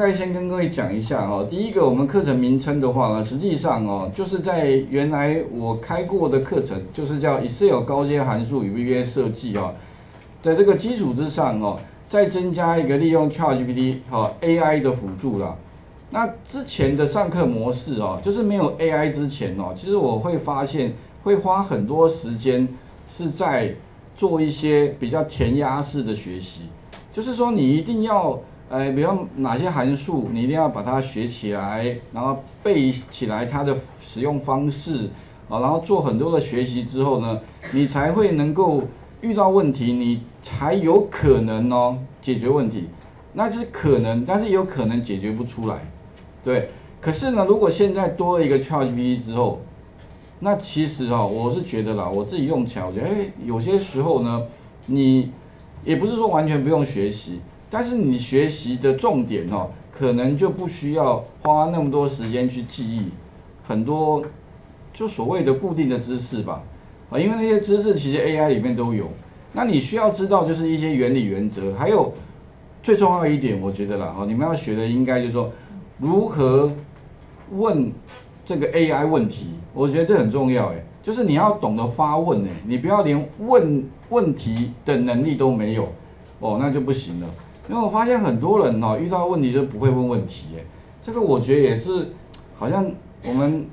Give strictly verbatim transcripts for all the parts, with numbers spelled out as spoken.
再先跟各位讲一下哦，第一个我们课程名称的话呢，实际上哦，就是在原来我开过的课程，就是叫 Excel 高阶函数与 V B A 设计哦，在这个基础之上哦，再增加一个利用 ChatGPT 哦 A I 的辅助啦。那之前的上课模式哦，就是没有 A I 之前哦，其实我会发现会花很多时间是在做一些比较填鸭式的学习，就是说你一定要。 哎，比如哪些函数，你一定要把它学起来，然后背起来它的使用方式啊，然后做很多的学习之后呢，你才会能够遇到问题，你才有可能哦解决问题。那就是可能，但是也有可能解决不出来，对。可是呢，如果现在多了一个 ChatGPT 之后，那其实哦，我是觉得啦，我自己用起来，我觉得哎，有些时候呢，你也不是说完全不用学习。 但是你学习的重点哦，可能就不需要花那么多时间去记忆很多就所谓的固定的知识吧，啊，因为那些知识其实 A I 里面都有。那你需要知道就是一些原理原则，还有最重要一点，我觉得啦，哦，你们要学的应该就是说如何问这个 A I 问题，我觉得这很重要哎，就是你要懂得发问哎，你不要连问问题的能力都没有哦，那就不行了。 因为我发现很多人哦，遇到问题就不会问问题，哎，这个我觉得也是，好像我们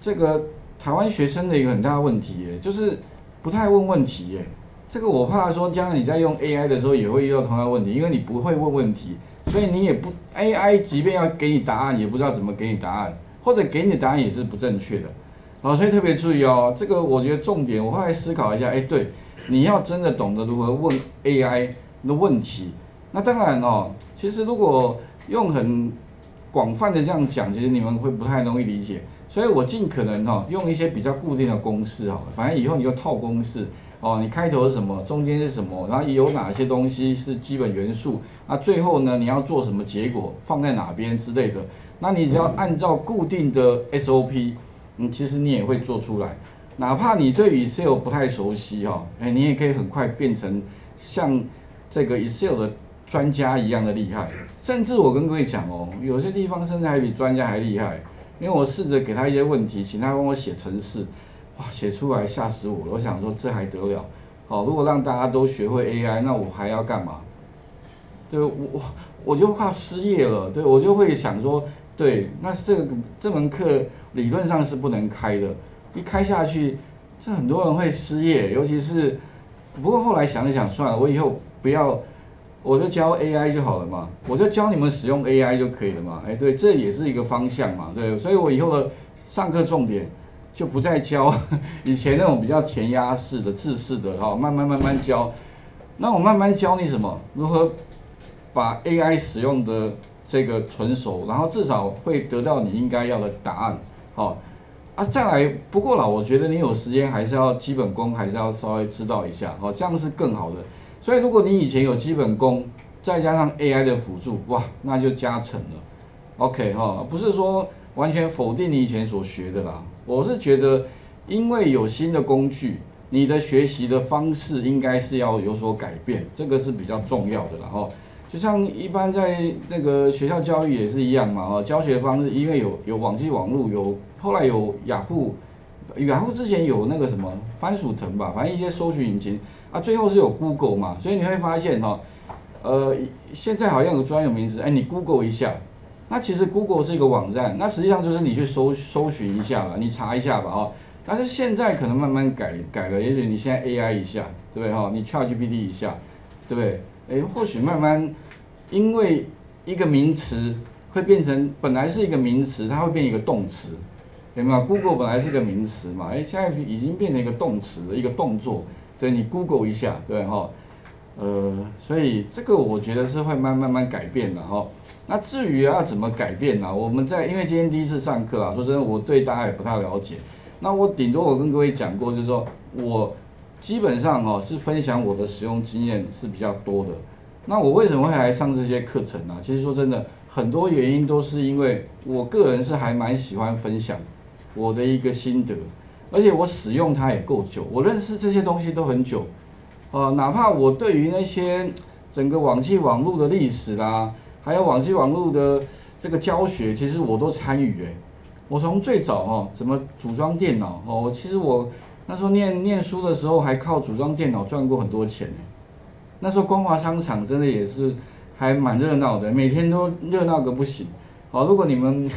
这个台湾学生的一个很大的问题，哎，就是不太问问题，哎，这个我怕说将来你在用 A I 的时候也会遇到同样问题，因为你不会问问题，所以你也不 A I 即便要给你答案，也不知道怎么给你答案，或者给你答案也是不正确的，哦，所以特别注意哦，这个我觉得重点，我后来思考一下，哎，对，你要真的懂得如何问 A I 的问题。 那当然哦，其实如果用很广泛的这样讲，其实你们会不太容易理解，所以我尽可能哦用一些比较固定的公式好了，反正以后你就套公式哦，你开头是什么，中间是什么，然后有哪些东西是基本元素，那最后呢你要做什么结果，放在哪边之类的，那你只要按照固定的 S O P， 嗯，其实你也会做出来，哪怕你对 Excel 不太熟悉哦，哎，你也可以很快变成像这个 Excel 的。 专家一样的厉害，甚至我跟各位讲哦，有些地方甚至还比专家还厉害，因为我试着给他一些问题，请他帮我写程式，哇，写出来吓死我了！我想说这还得了？好，如果让大家都学会 A I， 那我还要干嘛？对，我我就怕失业了，对我就会想说，对，那这个这门课理论上是不能开的，一开下去，这很多人会失业，尤其是，不过后来想一想，算了，我以后不要。 我就教 A I 就好了嘛，我就教你们使用 A I 就可以了嘛。哎，对，这也是一个方向嘛，对。所以我以后的上课重点就不再教以前那种比较填鸭式的、制式的哈、哦，慢慢慢慢教。那我慢慢教你什么？如何把 A I 使用的这个纯熟，然后至少会得到你应该要的答案。好、哦、啊，再来。不过啦，我觉得你有时间还是要基本功，还是要稍微知道一下，好、哦，这样是更好的。 所以，如果你以前有基本功，再加上 A I 的辅助，哇，那就加成了。OK 哈，不是说完全否定你以前所学的啦。我是觉得，因为有新的工具，你的学习的方式应该是要有所改变，这个是比较重要的啦。哦，就像一般在那个学校教育也是一样嘛。哦，教学方式因为有有网际网路，有后来有雅虎，雅虎之前有那个什么番薯藤吧，反正一些搜寻引擎。 啊，最后是有 Google 嘛，所以你会发现哈、哦，呃，现在好像有专有名词，哎，你 Google 一下，那其实 Google 是一个网站，那实际上就是你去搜搜寻一下吧，你查一下吧，哦，但是现在可能慢慢改改了，也许你现在 A I 一下，对不对哈、哦？你 ChatGPT 一下，对不对？哎，或许慢慢，因为一个名词会变成本来是一个名词，它会变一个动词，有没有 ？Google 本来是一个名词嘛，哎，现在已经变成一个动词了，一个动作。 对你 Google 一下，对哈、哦，呃，所以这个我觉得是会慢慢慢改变的哈、哦。那至于要怎么改变呢、啊？我们在因为今天第一次上课啊，说真的，我对大家也不太了解。那我顶多我跟各位讲过，就是说我基本上哦是分享我的使用经验是比较多的。那我为什么会来上这些课程呢、啊？其实说真的，很多原因都是因为我个人是还蛮喜欢分享我的一个心得。 而且我使用它也够久，我认识这些东西都很久，呃，哪怕我对于那些整个网际网络的历史啦，还有网际网路的这个教学，其实我都参与哎。我从最早哦，怎么组装电脑哦，其实我那时候念念书的时候，还靠组装电脑赚过很多钱哎。那时候光华商场真的也是还蛮热闹的，每天都热闹个不行。好，如果你们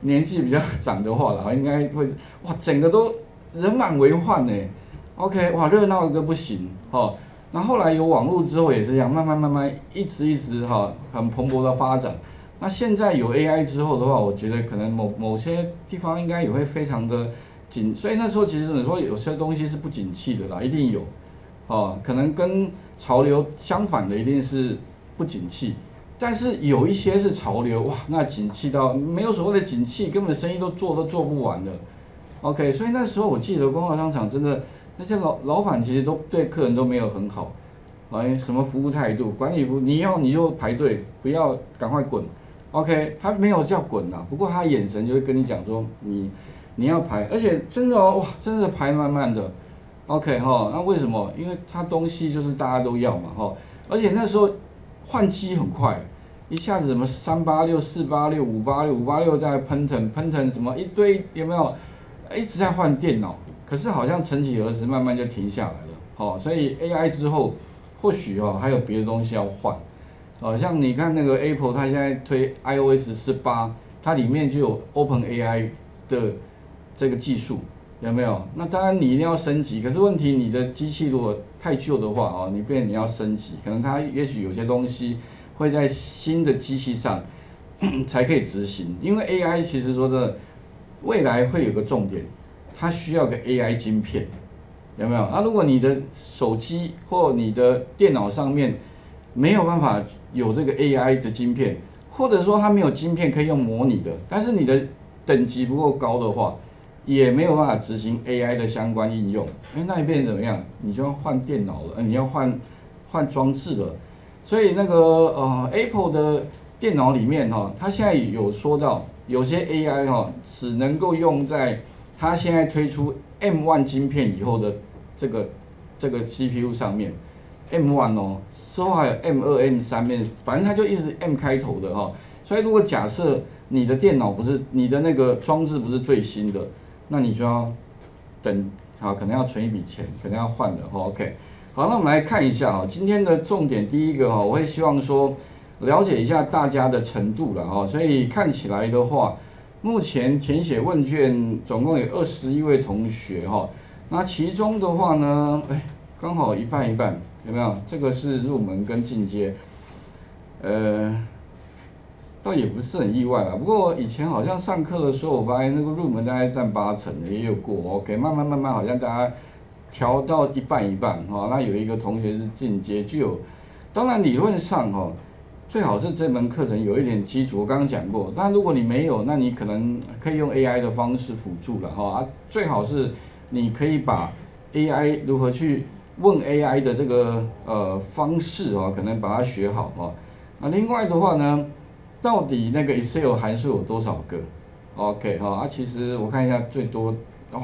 年纪比较长的话啦，应该会哇，整个都人满为患哎。OK， 哇，热闹个不行哦。那后来有网络之后也是这样，慢慢慢慢一直一直哈、哦，很蓬勃的发展。那现在有 A I 之后的话，我觉得可能某某些地方应该也会非常的紧，所以那时候其实你说有些东西是不景气的啦，一定有，哦，可能跟潮流相反的一定是不景气，但是有一些是潮流，哇，那景气到没有所谓的景气，根本生意都做都做不完的。OK， 所以那时候我记得光华商场真的。那些老老板其实都对客人都没有很好，哎，什么服务态度、管理服务，你要你就排队，不要赶快滚。OK， 他没有叫滚啦，不过他眼神就会跟你讲说你你要排，而且真的哦，哇，真的排慢慢的。OK 哈、哦，那为什么？因为他东西就是大家都要嘛哈、哦，而且那时候换机很快，一下子什么三八六、四八六、五八六、五八六在喷腾喷腾什么一堆有没有？一直在换电脑。可是好像曾几何时，慢慢就停下来了，好、哦，所以 A I 之后，或许哦还有别的东西要换，哦，像你看那个 Apple， 它现在推 iOS 十八，它里面就有 OpenAI 的这个技术，有没有？那当然你一定要升级，可是问题你的机器如果太旧的话，哦，你变你要升级，可能它也许有些东西会在新的机器上才可以执行，因为 A I 其实说真的，未来会有个重点。它需要个 A I 晶片，有没有？啊，如果你的手机或你的电脑上面没有办法有这个 A I 的晶片，或者说它没有晶片可以用模拟的，但是你的等级不够高的话，也没有办法执行 A I 的相关应用。哎，那你变成怎么样？你就要换电脑了，呃、你要换换装置了。所以那个呃 Apple 的电脑里面哈、哦，它现在有说到有些 A I 哈、哦，只能够用在它现在推出 M 一 晶片以后的这个这个 C P U 上面 ，M 一 哦，之后还有 M 二、M 三，反正它就一直 M 开头的哈、哦。所以如果假设你的电脑不是你的那个装置不是最新的，那你就要等啊，可能要存一笔钱，可能要换了哈、哦。OK， 好，那我们来看一下啊、哦，今天的重点第一个哈、哦，我会希望说了解一下大家的程度了哈、哦。所以看起来的话。目前填写问卷总共有二十一位同学哈，那其中的话呢，哎，刚好一半一半，有没有？这个是入门跟进阶，呃，倒也不是很意外啦。不过以前好像上课的时候，我发现那个入门大概占八成，也有过 OK， 慢慢慢慢好像大家调到一半一半哈。那有一个同学是进阶，就有，当然理论上哈。最好是这门课程有一点基础，我刚刚讲过。但如果你没有，那你可能可以用 A I 的方式辅助了哈、啊。最好是你可以把 A I 如何去问 A I 的这个呃方式啊，可能把它学好啊。啊，另外的话呢，到底那个 Excel 函数有多少个 ？OK 哈、啊，其实我看一下最多哇，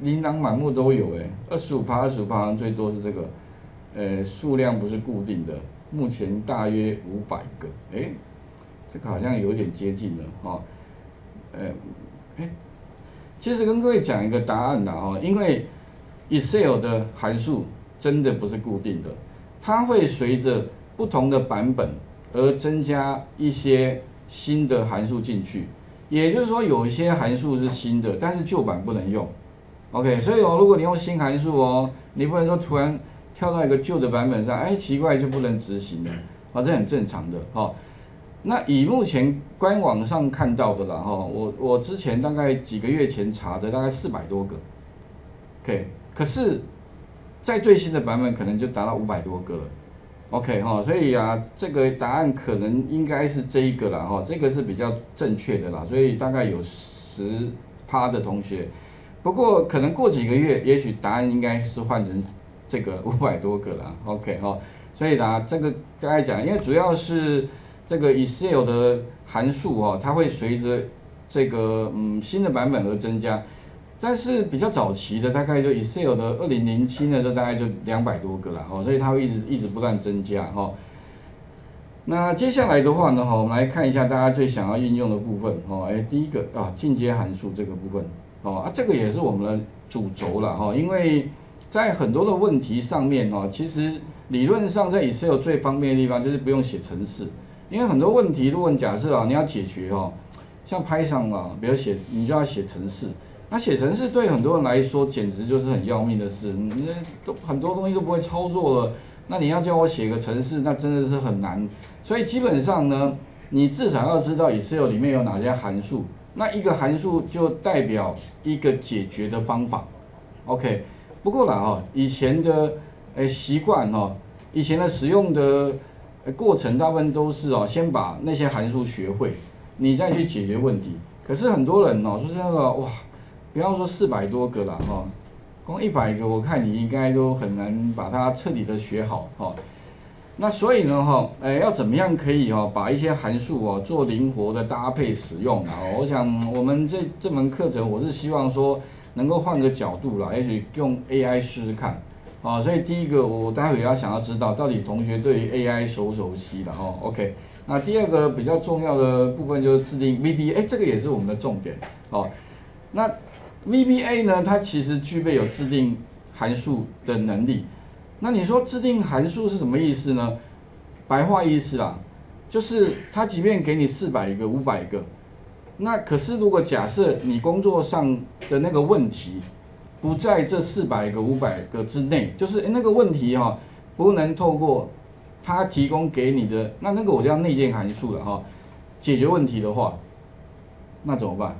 琳琅满目都有哎，二十五趴二十五趴好像最多是这个，呃，数量不是固定的。目前大约五百个，哎，这个好像有点接近了哈、哦，呃，哎，其实跟各位讲一个答案啦哈，因为 Excel 的函数真的不是固定的，它会随着不同的版本而增加一些新的函数进去，也就是说有一些函数是新的，但是旧版不能用。OK， 所以哦，如果你用新函数哦，你不能说突然。跳到一个旧的版本上，哎，奇怪就不能执行了，啊，这很正常的哈、哦。那以目前官网上看到的啦哈、哦，我我之前大概几个月前查的，大概四百多个 ，OK， 可是，在最新的版本可能就达到五百多个了 ，OK 哈、哦，所以啊，这个答案可能应该是这一个啦哈、哦，这个是比较正确的啦，所以大概有十趴的同学，不过可能过几个月，也许答案应该是换成。这个五百多个啦 ，OK 哈、哦，所以啦，这个大概讲，因为主要是这个 Excel 的函数哦，它会随着这个嗯新的版本而增加，但是比较早期的大概就 Excel 的二零零七的时候大概就两百多个啦，哦，所以它会一直一直不断增加哈、哦。那接下来的话呢，哈，我们来看一下大家最想要运用的部分，哈，哎，第一个啊，进阶函数这个部分，哦，啊，这个也是我们的主轴了，哈，因为在很多的问题上面，哈，其实理论上在 Excel 最方便的地方就是不用写程式，因为很多问题，如果你假设啊，你要解决哈，像 Python 啊，比如写，你就要写程式，那写程式对很多人来说简直就是很要命的事，你都很多东西都不会操作了。那你要叫我写个程式，那真的是很难。所以基本上呢，你至少要知道 Excel 里面有哪些函数，那一个函数就代表一个解决的方法。OK， 不过啦哈，以前的诶习惯哈，以前的使用的过程大部分都是哦，先把那些函数学会，你再去解决问题。可是很多人哦，就是那个哇，不要说四百多个啦哈。光一百个，我看你应该都很难把它彻底的学好哈、哦。那所以呢哈、哦，哎，要怎么样可以哈、哦、把一些函数哦做灵活的搭配使用啊？我想我们这这门课程，我是希望说能够换个角度啦，也许用 A I 试试看啊、哦。所以第一个，我待会要想要知道到底同学对于 A I 熟不熟悉了哈、哦。OK， 那第二个比较重要的部分就是制定 V B A， 哎，这个也是我们的重点哦。那 V B A 呢，它其实具备有制定函数的能力。那你说制定函数是什么意思呢？白话意思啦，就是它即便给你四百个、五百个，那可是如果假设你工作上的那个问题不在这四百个、五百个之内，就是那个问题哈、哦，不能透过它提供给你的那那个我叫内建函数了哈、哦，解决问题的话，那怎么办？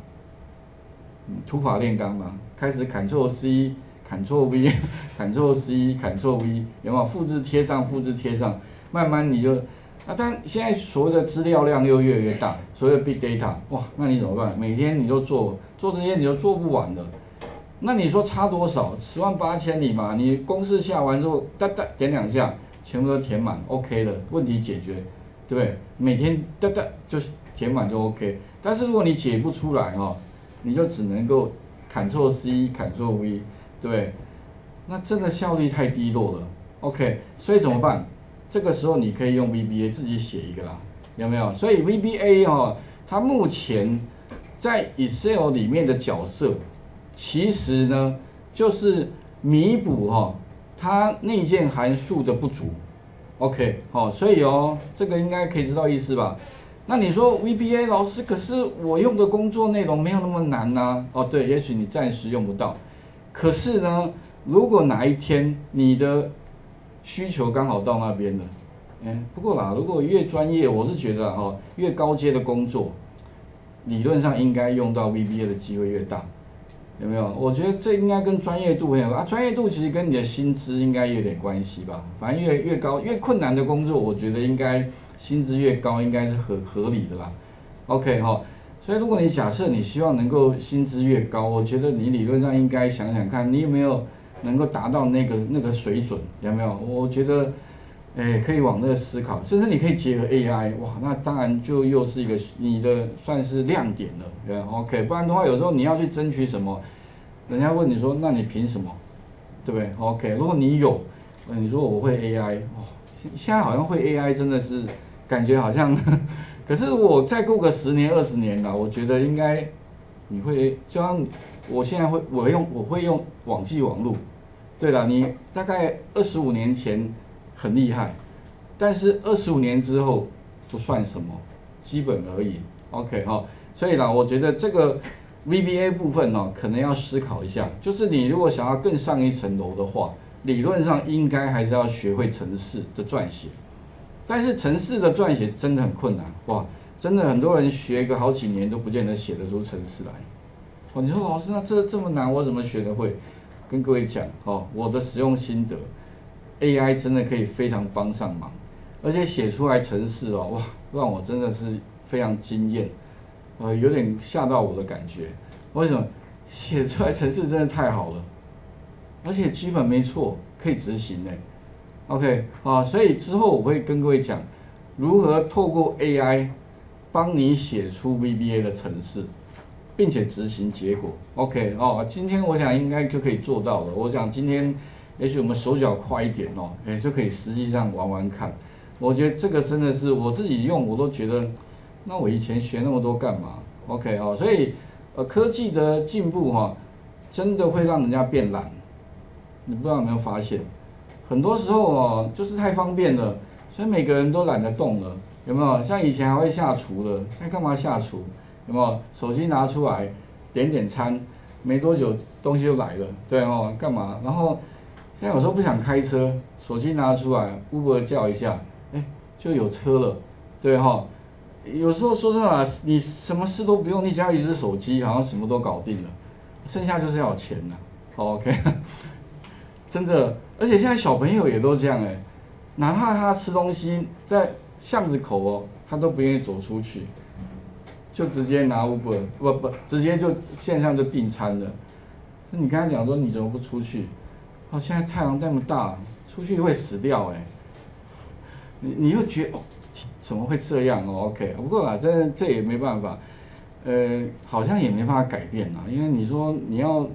嗯，土法炼钢嘛，开始 Ctrl C、Ctrl V、Ctrl C、Ctrl V， 有没有？复制贴上，复制贴上，慢慢你就，啊，但现在所谓的资料量又越来越大，所谓的 Big Data， 哇，那你怎么办？每天你都做，做这些你都做不完了，那你说差多少？十万八千里嘛，你公式下完之后，哒哒点两下，全部都填满 ，OK 了，问题解决，对不对？每天哒哒就填满就 OK， 但是如果你解不出来哈、哦。你就只能够 Ctrl C、Ctrl V， 对不对？那真的效率太低落了。OK， 所以怎么办？这个时候你可以用 V B A 自己写一个啦，有没有？所以 V B A 哦，它目前在 Excel 里面的角色，其实呢就是弥补哈、哦、它内建函数的不足。OK， 好、哦，所以哦，这个应该可以知道意思吧？那你说 V B A 老师，可是我用的工作内容没有那么难呐、啊。哦，对，也许你暂时用不到，可是呢，如果哪一天你的需求刚好到那边了，哎，不过啦，如果越专业，我是觉得哈、哦，越高阶的工作，理论上应该用到 V B A 的机会越大，有没有？我觉得这应该跟专业度很有关啊，专业度其实跟你的薪资应该有点关系吧。反正越越高越困难的工作，我觉得应该。薪资越高，应该是合合理的啦。OK 哈、哦，所以如果你假设你希望能够薪资越高，我觉得你理论上应该想想看，你有没有能够达到那个那个水准，有没有？我觉得，哎、欸，可以往那思考，甚至你可以结合 A I， 哇，那当然就又是一个你的算是亮点了，对 OK， 不然的话，有时候你要去争取什么，人家问你说，那你凭什么？对不对 ？OK， 如果你有，你说我会 A I， 哦，现在好像会 A I 真的是。感觉好像，可是我再过个十年二十年啦，我觉得应该你会，就像我现在会，我用我会用网际网路。对了，你大概二十五年前很厉害，但是二十五年之后不算什么，基本而已。OK 哈、哦，所以啦，我觉得这个 V B A 部分哦，可能要思考一下，就是你如果想要更上一层楼的话，理论上应该还是要学会程式的撰写。但是程式的撰写真的很困难哇，真的很多人学个好几年都不见得写得出程式来。哦，你说老师那这这么难，我怎么学得会？跟各位讲哦，我的使用心得 ，A I 真的可以非常帮上忙，而且写出来程式哦，哇，让我真的是非常惊艳，呃，有点吓到我的感觉。为什么？写出来程式真的太好了，而且基本没错，可以执行哎。OK， 啊，所以之后我会跟各位讲如何透过 A I 帮你写出 V B A 的程式，并且执行结果。OK， 哦，今天我想应该就可以做到了。我想今天也许我们手脚快一点哦，也就可以实际上玩玩看。我觉得这个真的是我自己用我都觉得，那我以前学那么多干嘛 ？OK 哦，所以呃科技的进步哈、哦，真的会让人家变懒，你不知道有没有发现？很多时候哦，就是太方便了，所以每个人都懒得动了，有没有？像以前还会下厨的，现在干嘛下厨？有没有？手机拿出来点点餐，没多久东西就来了，对哦，干嘛？然后。 现在有时候不想开车，手机拿出来 ，Uber 叫一下，哎，就有车了，对哈。有时候说真的，你什么事都不用，你只要一只手机，好像什么都搞定了。剩下就是要有钱呐、啊。OK， 真的，而且现在小朋友也都这样哎、欸，哪怕他吃东西在巷子口哦，他都不愿意走出去，就直接拿 Uber， 不不，直接就线上就订餐了。所以你刚才讲说你怎么不出去？ 哦，现在太阳那么大，出去会死掉哎、欸。你你又觉得哦，怎么会这样哦 ？OK， 不过啦，这这也没办法，呃，好像也没办法改变啦，因为你说你要，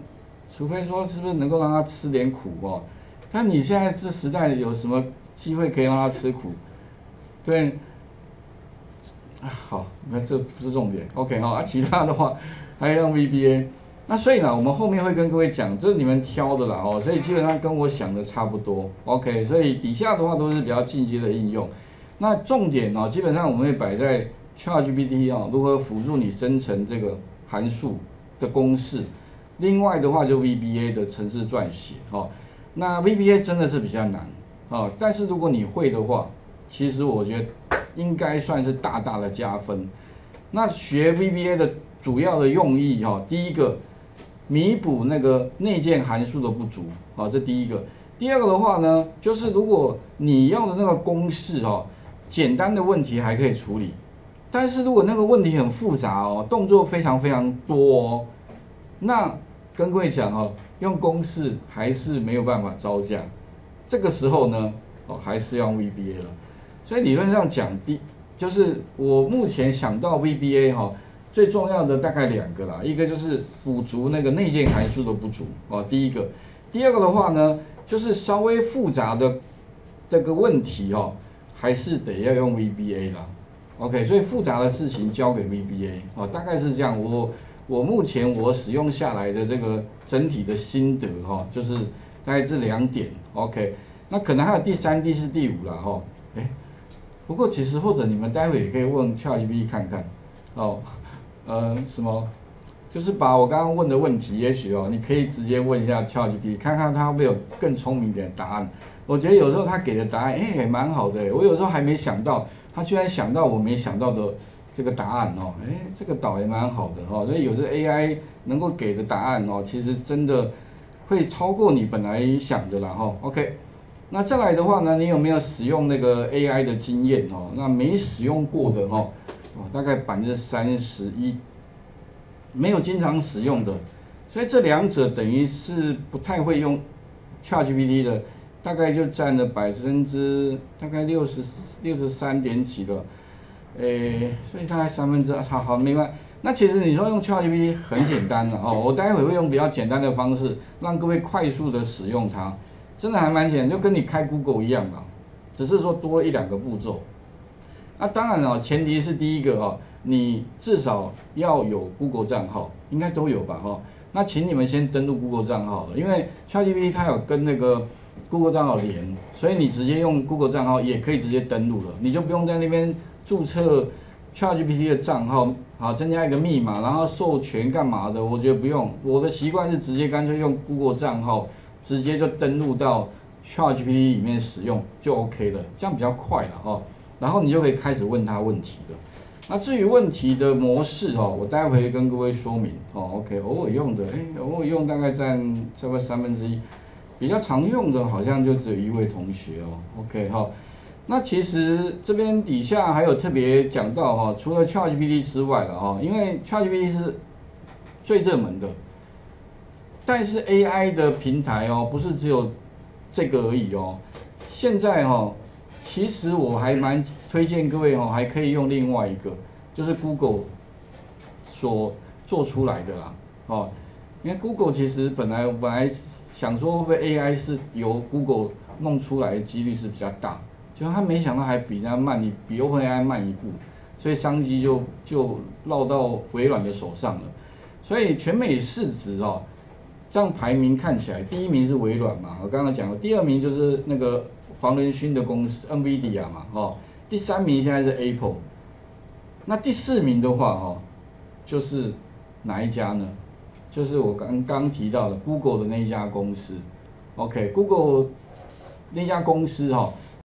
除非说是不是能够让他吃点苦哦？但你现在这时代有什么机会可以让他吃苦？对，啊好，那这不是重点 ，OK 好、哦，啊其他的话还要用 V B A。 那所以呢，我们后面会跟各位讲，这是你们挑的啦哦，所以基本上跟我想的差不多 ，OK。所以底下的话都是比较进阶的应用。那重点呢、哦，基本上我们会摆在 ChatGPT 哦，如何辅助你生成这个函数的公式。另外的话就 V B A 的程式撰写哦。那 V B A 真的是比较难哦，但是如果你会的话，其实我觉得应该算是大大的加分。那学 V B A 的主要的用意哈、哦，第一个。 弥补那个内建函数的不足啊，这第一个。第二个的话呢，就是如果你要的那个公式哦，简单的问题还可以处理，但是如果那个问题很复杂哦，动作非常非常多哦，那跟各位讲哦，用公式还是没有办法招架。这个时候呢，哦还是要用 V B A 了。所以理论上讲，第就是我目前想到 V B A 哈、哦。 最重要的大概两个啦，一个就是补足那个内建函数的不足啊，第一个，第二个的话呢，就是稍微复杂的这个问题哦，还是得要用 V B A 啦。OK， 所以复杂的事情交给 V B A 啊，大概是这样。我我目前我使用下来的这个整体的心得哈、哦，就是大概这两点。OK， 那可能还有第三、第四、第五啦哈、哦。哎，不过其实或者你们待会也可以问 ChatGPT 看看哦。 呃，什么？就是把我刚刚问的问题，也许哦，你可以直接问一下 ChatGPT， 看看它会不会有更聪明一点的答案。我觉得有时候它给的答案，哎，蛮好的。我有时候还没想到，它居然想到我没想到的这个答案哦。哎，这个倒也蛮好的哦。所以有时候 A I 能够给的答案哦，其实真的会超过你本来想的啦哈、哦。OK， 那再来的话呢，你有没有使用那个 A I 的经验哦？那没使用过的哦。 哦、大概百分之三十一，没有经常使用的，所以这两者等于是不太会用 ChatGPT 的，大概就占了百分之大概六十六十三点几的，诶，所以大概三分之二，好好明白。那其实你说用 ChatGPT 很简单的哦，我待会会用比较简单的方式让各位快速的使用它，真的还蛮简单，就跟你开 Google 一样啊，只是说多一两个步骤。 那、啊、当然了、哦，前提是第一个哈、哦，你至少要有 Google 账号，应该都有吧哈、哦。那请你们先登录 Google 账号，因为 ChatGPT 它有跟那个 Google 账号连，所以你直接用 Google 账号也可以直接登录了，你就不用在那边注册 ChatGPT 的账号，好增加一个密码，然后授权干嘛的，我觉得不用。我的习惯是直接干脆用 Google 账号，直接就登录到 ChatGPT 里面使用就 OK 了，这样比较快了哈、哦。 然后你就可以开始问他问题了。那至于问题的模式哦，我待会跟各位说明哦。OK， 偶尔用的，哎，偶尔用大概占差不多三分之一，比较常用的好像就只有一位同学哦。OK 哈、哦，那其实这边底下还有特别讲到哈、哦，除了 ChatGPT 之外了哈、哦，因为 ChatGPT 是最热门的，但是 A I 的平台哦，不是只有这个而已哦。现在哈、哦。 其实我还蛮推荐各位哦，还可以用另外一个，就是 Google 所做出来的啦，哦，因为 Google 其实本来本来想说会不会 A I 是由 Google 弄出来的几率是比较大，结果他没想到还比他慢一，比 OpenAI 慢一步，所以商机就就落到微软的手上了。所以全美市值哦，这样排名看起来，第一名是微软嘛，我刚刚讲了，第二名就是那个黄仁勋的公司 NVIDIA 嘛，哦，第三名现在是 Apple， 那第四名的话哦，就是哪一家呢？就是我刚刚提到的 Google 的那一家公司 ，OK，Google、OK, 那家公司哈、哦。